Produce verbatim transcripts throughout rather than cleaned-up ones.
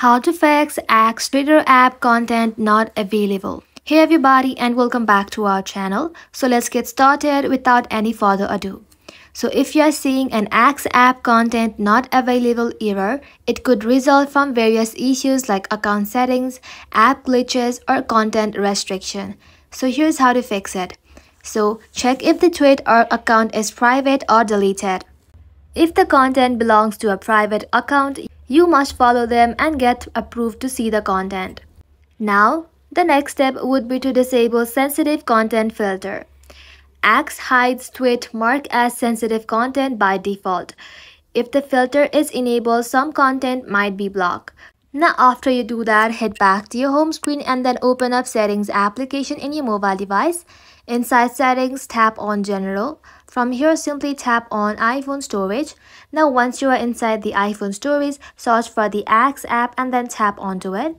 How to fix X Twitter app content not available. Hey everybody, and welcome back to our channel. So let's get started without any further ado. So if you are seeing an X app content not available error, it could result from various issues like account settings, app glitches, or content restriction. So here's how to fix it. So check if the tweet or account is private or deleted. If the content belongs to a private account, you must follow them and get approved to see the content. Now, the next step would be to disable sensitive content filter. X hides tweet marked as sensitive content by default. If the filter is enabled, some content might be blocked. Now, after you do that, head back to your home screen and then open up Settings application in your mobile device. Inside Settings, tap on General. From here, simply tap on iPhone storage. Now, once you are inside the iPhone storage, search for the X app and then tap onto it.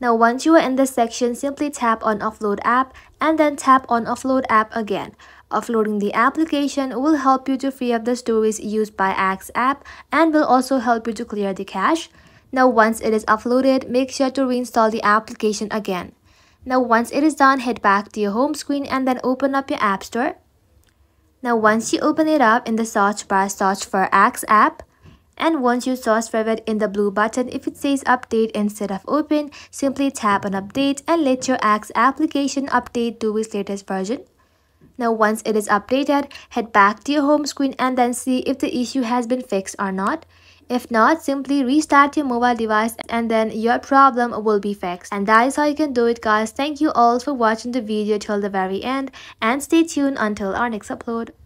Now, once you are in this section, simply tap on Offload app and then tap on Offload app again. Offloading the application will help you to free up the storage used by X app and will also help you to clear the cache. Now, once it is offloaded, make sure to reinstall the application again. Now, once it is done, head back to your home screen and then open up your App Store. Now, once you open it up, in the search bar, search for X app, and once you search for it in the blue button, if it says update instead of open, simply tap on update and let your X application update to its latest version. Now, once it is updated, head back to your home screen and then see if the issue has been fixed or not. If not, simply restart your mobile device and then your problem will be fixed. And that is how you can do it, guys. Thank you all for watching the video till the very end, and stay tuned until our next upload.